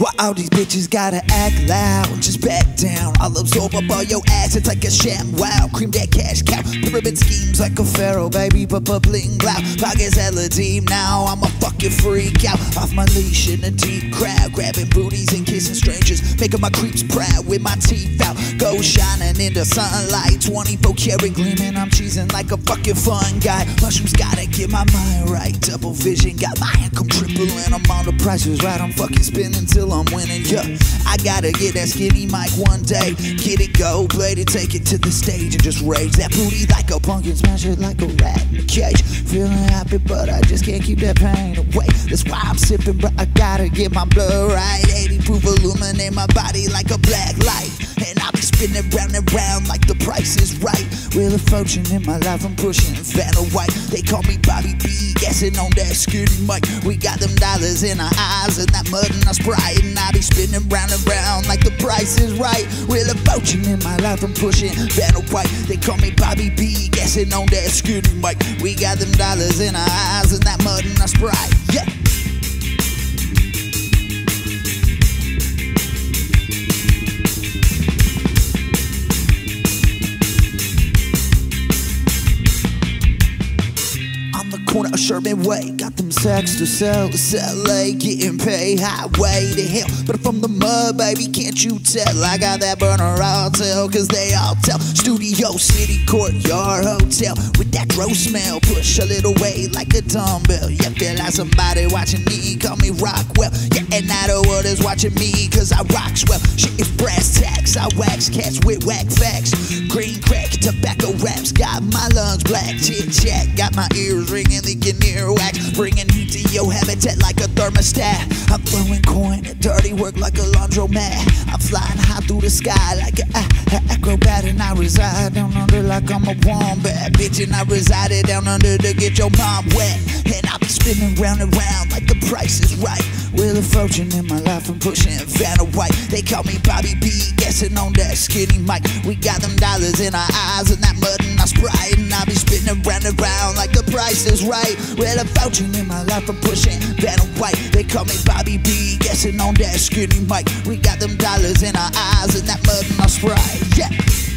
Why all these bitches gotta act loud? Just back down, I'll absorb up all your assets like a sham. Wow, cream that cash cow. Pyramid schemes like a pharaoh, baby, but bling loud. Pockets hella deep now, I'm a fucking freak out. Off my leash in a deep crowd, grabbing booties and kissing strangers, making my creeps proud with my teeth out. Go shining in the sunlight, 24 karat gleaming, I'm cheesing like a fucking fun guy. Mushrooms gotta get my mind right, double vision, got my income triple and I'm on The Price is Right. I'm fucking spinning till I'm winning, yeah. I gotta get that skinny mic one day. Get it, go, play it, take it to the stage and just rage that booty like a pumpkin, smash it like a rat in a cage. Feeling happy, but I just can't keep that pain away. That's why I'm sipping, but I gotta get my blood right. 80 proof illuminate my body like a black light, and I'll be spinning round and round like the price is right. Wheel of Fortune in my life, I'm pushing Vanna White. They call me Bobby B, guessing on that skinny mic. We got them dollars in our eyes and that mud in our Sprite, and I be spinning round and round like the price is right. Wheel of Fortune in my life, I'm pushing Vanna White. They call me Bobby B, guessing on that scooter mic. We got them dollars in our eyes and that mud in our Sprite, yeah. Corner of Sherman Way, got them sacks to sell. It's LA, getting paid, highway to hell. But from the mud, baby, can't you tell? I got that burner, I'll tell, cause they all tell. Studio, city, courtyard, hotel, with that road smell, push a little weight like a dumbbell. Yeah, feel like somebody watching me, call me Rockwell. Yeah, and now the world is watching me, cause I rocks well. Shit is brass tacks, I wax cats with whack facts. Green crack, tobacco wraps, got my lungs black. Chit chat, got my ears ringing, leaking earwax, bringing heat to your habitat like a thermostat. I'm throwing coin at dirty work like a laundromat. I'm flying high through the sky like an acrobat, and I reside down under like I'm a wombat. Bitch, and I resided down under to get your mom wet, and I be spinning round and round like the price is right. Wheel of Fortune in my life, I'm pushing Vanna White. They call me Bobby B, guessing on that skinny mic. We got them dollars in our eyes and that mud in our Sprite, and I be spinning round and round like the price is right. Wheel of Fortune in my life, I'm pushing Vanna White. They call me Bobby B, guessing on that skinny mic. We got them dollars in our eyes and that mud in our Sprite, yeah.